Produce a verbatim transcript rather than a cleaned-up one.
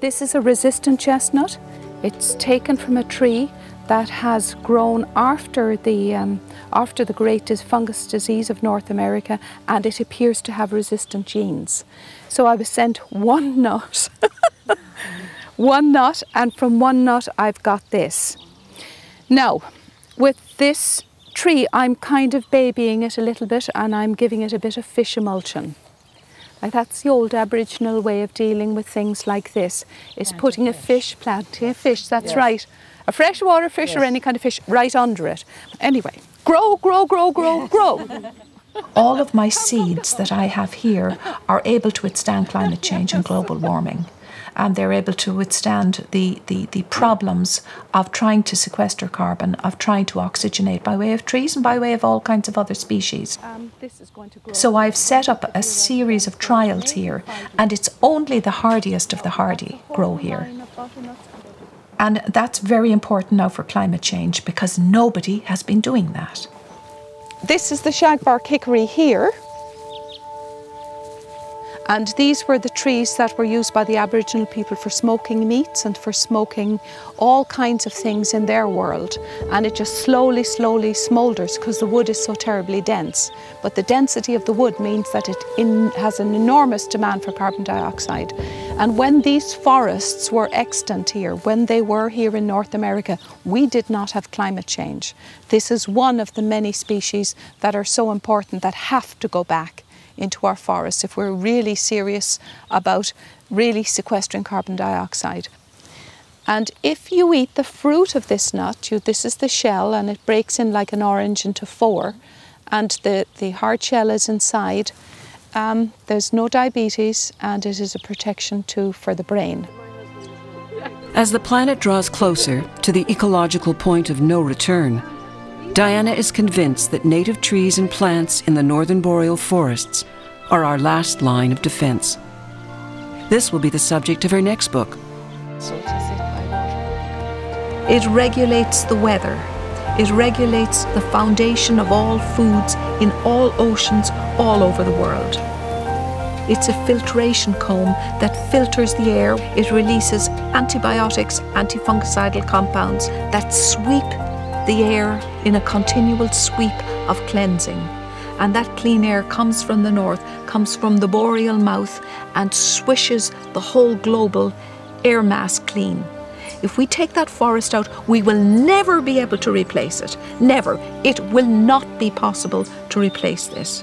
This is a resistant chestnut. It's taken from a tree that has grown after the, um, after the great fungus disease of North America, and it appears to have resistant genes. So I was sent one nut, one nut, and from one nut I've got this. Now, with this tree, I'm kind of babying it a little bit, and I'm giving it a bit of fish emulsion. Like that's the old Aboriginal way of dealing with things like this, is planting putting a fish, fish planting yes. a fish, that's yes. right. A freshwater fish yes. or any kind of fish right under it. Anyway, grow, grow, grow, grow, yes. grow. All of my seeds that I have here are able to withstand climate change and global warming. And they're able to withstand the, the, the problems of trying to sequester carbon, of trying to oxygenate by way of trees and by way of all kinds of other species. Um, this is going to grow. So I've set up a series of trials here, and it's only the hardiest of the hardy grow here. And that's very important now for climate change, because nobody has been doing that. This is the shagbark hickory here. And these were the trees that were used by the Aboriginal people for smoking meats and for smoking all kinds of things in their world. And it just slowly, slowly smoulders because the wood is so terribly dense. But the density of the wood means that it in, has an enormous demand for carbon dioxide. And when these forests were extant here, when they were here in North America, we did not have climate change. This is one of the many species that are so important that have to go back into our forests if we're really serious about really sequestering carbon dioxide. And if you eat the fruit of this nut, you, this is the shell, and it breaks in like an orange into four, and the, the hard shell is inside. Um, there's no diabetes, and it is a protection too for the brain. As the planet draws closer to the ecological point of no return, Diana is convinced that native trees and plants in the northern boreal forests are our last line of defense. This will be the subject of her next book. It regulates the weather. It regulates the foundation of all foods in all oceans all over the world. It's a filtration comb that filters the air. It releases antibiotics, antifungicidal compounds that sweep the air in a continual sweep of cleansing. And that clean air comes from the north, comes from the boreal mouth, and swishes the whole global air mass clean. If we take that forest out, we will never be able to replace it. Never. It will not be possible to replace this.